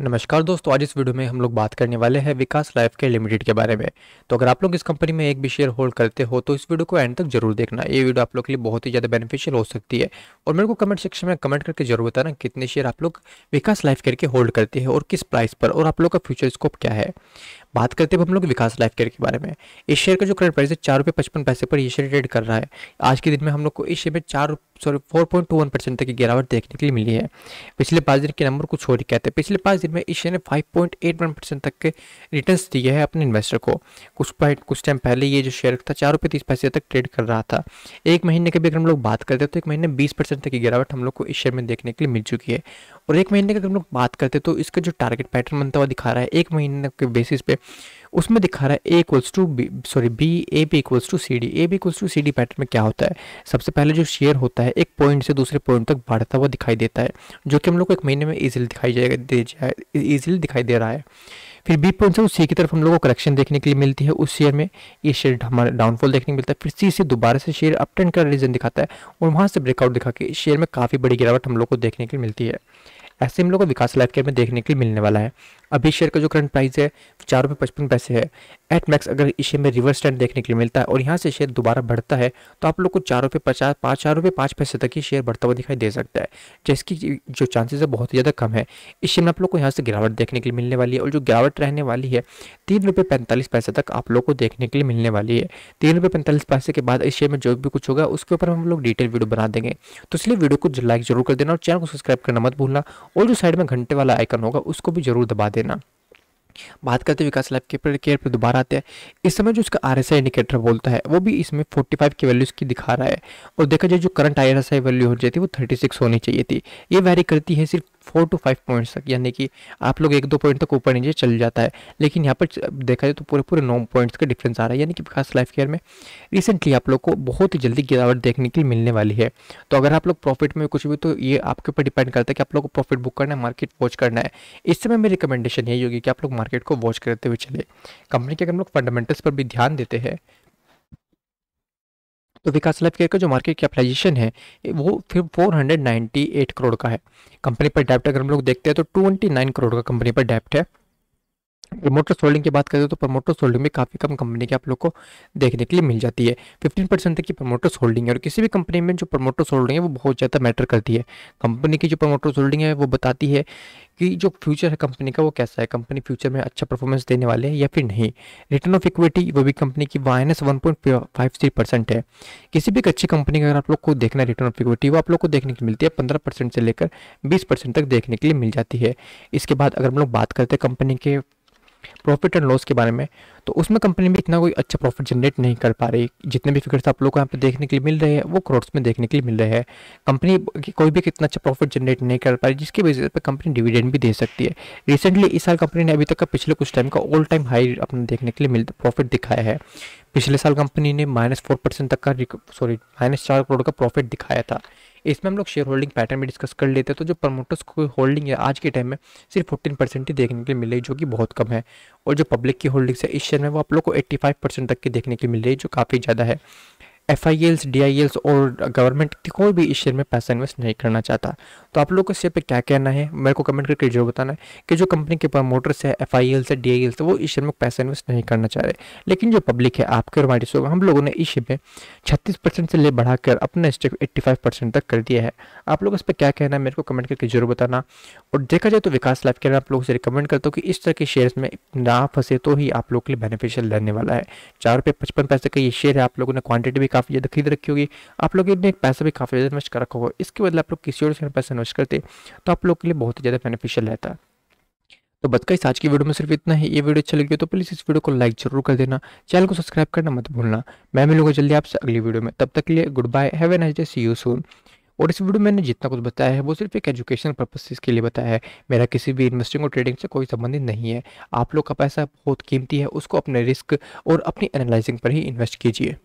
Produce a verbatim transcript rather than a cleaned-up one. नमस्कार दोस्तों, आज इस वीडियो में हम लोग बात करने वाले हैं विकास लाइफ केयर लिमिटेड के बारे में। तो अगर आप लोग इस कंपनी में एक भी शेयर होल्ड करते हो तो इस वीडियो को एंड तक जरूर देखना। ये वीडियो आप लोग के लिए बहुत ही ज़्यादा बेनिफिशियल हो सकती है। और मेरे को कमेंट सेक्शन में कमेंट करके जरूर बताना कितने शेयर आप लोग विकास लाइफ केयर के होल्ड करते हैं और किस प्राइस पर, और आप लोग का फ्यूचर स्कोप क्या है। बात करते हैं हम लोग विकास लाइफ केयर के बारे में। इस शेयर का जो करंट प्राइस है चार रुपये पचपन पैसे पर ये शेयर ट्रेड कर रहा है। आज के दिन में हम लोग को इस शेयर में चार sorry four point two one percent तक की गिरावट देखने के लिए मिली है। पिछले पाँच दिन के नंबर कुछ और ही कहते हैं। पिछले पाँच दिन में इस शेयर ने five point eight one percent तक के रिटर्न्स दिए हैं अपने इन्वेस्टर को। कुछ पॉइंट कुछ टाइम पहले ये जो शेयर था चार रुपये तीस पैसे तक ट्रेड कर रहा था। एक महीने के भी अगर हम लोग बात करते हैं तो एक महीने बीस परसेंट तक की गिरावट हम लोग को इस शेयर में देखने के लिए मिल चुकी है। और एक महीने की अगर हम लोग बात करते हैं तो इसका जो टारगेट पैटर्न बनता हुआ दिखा रहा है एक महीने के बेसिस पे, उसमें दिखा रहा है A equals to B sorry B A B equals to C D. A B equals to C D pattern में क्या होता है, सबसे पहले जो शेयर होता है एक पॉइंट से दूसरे पॉइंट तक बढ़ता हुआ दिखाई देता है, जो कि हम लोग को एक महीने में ईजिली दिखाई जाएगा दे जाए ईजिली दिखाई दे रहा है। फिर बी पॉइंट से सी की तरफ हम लोग को करेक्शन देखने के लिए मिलती है। उस शेयर में ये शेयर हमारा डाउनफॉल देखने को मिलता है। फिर सी से दोबारा से शेयर अपट्रेंड का रीजन दिखाता है और वहाँ से ब्रेकआउट दिखा के शेयर में काफ़ी बड़ी गिरावट हम लोग को देखने के लिए मिलती है। ऐसे हम लोग को विकास लाइफ केयर में देखने के लिए मिलने वाला है। अभी शेयर का जो करंट प्राइस है चार रुपये पचपन पैसे है। एट मैक्स अगर इस शेयर में रिवर्स ट्रेंड देखने के लिए मिलता है और यहाँ से शेयर दोबारा बढ़ता है तो आप लोग को चार रुपये पचास पाँच चार रुपये पाँच पैसे तक ही शेयर बढ़ता हुआ दिखाई दे सकता है, जिसकी जो चांसेस है बहुत ही ज़्यादा कम है। इस शेयर में आप लोग को यहाँ से गिरावट देखने के लिए मिलने वाली है और जो गिरावट रहने वाली है तीन रुपये पैंतालीस पैसे तक आप लोग को देखने के लिए मिलने वाली है। तीन रुपये पैंतालीस पैसे के बाद इस शेयर में जो भी कुछ होगा उसके ऊपर हम लोग डिटेल वीडियो बना देंगे। तो इसलिए वीडियो को लाइक जरूर कर देना और चैनल को सब्सक्राइब करना मत भूलना, और जो साइड में घंटे वाला आइकन होगा उसको भी जरूर दबा देना। बात करते हैं विकास लाइफ केयर पर दोबारा आते हैं। इस समय जो इसका आरएसआई इंडिकेटर बोलता है वो भी इसमें पैंतालीस की वैल्यूज की दिखा रहा है। और देखा जाए जो करंट आरएसआई वैल्यू हो जाती है वो छत्तीस होनी चाहिए थी। ये वैरी करती है सिर्फ फोर टू फाइव पॉइंट्स तक, यानी कि आप लोग एक दो पॉइंट तक ऊपर नीचे चल जाता है। लेकिन यहाँ पर देखा जाए तो पूरे पूरे नौ पॉइंट्स का डिफरेंस आ रहा है, यानी कि विकास लाइफ केयर में रिसेंटली आप लोग को बहुत ही जल्दी गिरावट देखने के लिए मिलने वाली है। तो अगर आप लोग प्रॉफिट में कुछ भी, तो ये आपके ऊपर डिपेंड करता है कि आप लोग को प्रॉफिट बुक करना है, मार्केट वॉच करना है। इस समय मेरी रिकमेंडेशन यही होगी कि आप लोग मार्केट को वॉच करते हुए चले। कंपनी के अगर हम लोग फंडामेंटल्स पर भी ध्यान देते हैं तो विकास लाइफ केयर का जो मार्केट कैपिटलाइजेशन है वो फिर चार सौ अट्ठानवे करोड़ का है। कंपनी पर डेप्ट अगर हम लोग देखते हैं तो उनतीस करोड़ का कंपनी पर डेप्ट है। प्रमोटर्स होल्डिंग की बात करें तो प्रमोटर्स होल्डिंग में काफ़ी कम कंपनी के आप लोग को देखने के लिए मिल जाती है। पंद्रह परसेंट तक की प्रमोटर्स होल्डिंग है, और किसी भी कंपनी में जो प्रमोटर्स होल्डिंग है वो बहुत ज़्यादा मैटर करती है। कंपनी की जो प्रमोटर्स होल्डिंग है वो बताती है कि जो फ्यूचर है कंपनी का वो कैसा है, कंपनी फ्यूचर में अच्छा परफॉर्मेंस देने वाले है या फिर नहीं। रिटर्न ऑफ इक्विटी वो भी कंपनी की minus one point five three percent है। किसी भी अच्छी कंपनी का अगर आप लोग को देखना है रिटर्न ऑफ इक्विटी, वो आप लोग को देखने की मिलती है पंद्रह परसेंट से लेकर बीस परसेंट तक देखने के लिए मिल जाती है। इसके बाद अगर हम लोग बात करते हैं कंपनी के प्रॉफिट एंड लॉस के बारे में, तो उसमें कंपनी भी इतना कोई अच्छा प्रॉफिट जनरेट नहीं कर पा रही। जितने भी फिगर्स आप लोग को यहाँ पे देखने के लिए मिल रहे हैं वो करोड़ में देखने के लिए मिल रहे हैं। कंपनी कोई भी कितना अच्छा प्रॉफिट जनरेट नहीं कर पा रही, जिसकी वजह से कंपनी डिविडेंड भी दे सकती है। रिसेंटली इस साल कंपनी ने अभी तक का पिछले कुछ टाइम का ऑल टाइम हाई अपना देखने के लिए प्रॉफिट दिखाया है। पिछले साल कंपनी ने माइनस फोर परसेंट तक का सॉरी माइनस चार करोड़ का प्रॉफिट दिखाया था। इसमें हम लोग शेयर होल्डिंग पैटर्न भी डिस्कस कर लेते हैं। तो जो प्रमोटर्स की होल्डिंग है आज के टाइम में सिर्फ फोर्टीन परसेंट ही देखने के लिए मिल रही है, जो कि बहुत कम है। और जो पब्लिक की होल्डिंग्स है इस शेयर में वो आप लोग को एट्टी फाइव परसेंट तक की देखने के लिए मिल रही है, जो काफ़ी ज़्यादा है। F I Ls D I Ls और गवर्नमेंट कोई भी इस शेयर में पैसा इन्वेस्ट नहीं करना चाहता। तो आप लोग को इस शेयर पर क्या कहना है मेरे को कमेंट करके जरूर बताना है कि जो कंपनी के प्रमोटर्स है, एफ आई एल्स है, डी आई एल्स है, वो इस शेयर में पैसा इन्वेस्ट नहीं करना चाह रहे। लेकिन जो पब्लिक है आपके और हमारे सो हम लोगों ने इस शेयर में छत्तीस परसेंट से ले बढ़ाकर अपना स्टेक एट्टी फाइव परसेंट तक कर दिया है। आप लोग इस पर क्या कहना है मेरे को कमेंट करके जरूर बताना। और देखा जाए तो विकास लाइफ केयर आप लोगों से रिकमेंड करता हूँ कि इस तरह के शेयर्स में ना फंसे, तो ही आप लोग के लिए बेनिफिशियल रहने वाला है। चार रुपये पचपन पैसे का ये शेयर है। आप लोगों ने क्वान्टिटी भी काफ़ी ज़्यादा खरीद रखी होगी, आप लोग ने एक पैसा भी काफ़ी ज़्यादा इन्वेस्ट कर रखा होगा। इसके बदले आप लोग किसी और से पैसा इन्वेस्ट करते तो आप लोग के लिए बहुत ही ज़्यादा बेनिफिशियल रहता है। तो बतका इस आज की वीडियो में सिर्फ इतना ही। ये वीडियो अच्छी लगी तो प्लीज़ इस वीडियो को लाइक जरूर कर देना, चैनल को सब्सक्राइब करना मत भूलना। मैं मिलूंगा जल्दी आपसे अगली वीडियो में, तब तक के लिए good bye, have a nice day, see you soon. और इस वीडियो में मैंने जितना कुछ बताया है वो सिर्फ एक एजुकेशनल पर्पसेस के लिए बताया है। मेरा किसी भी इन्वेस्टिंग और ट्रेडिंग से कोई संबंधित नहीं है। आप लोग का पैसा बहुत कीमती है, उसको अपने रिस्क और अपनी एनालाइजिंग पर ही इन्वेस्ट कीजिए।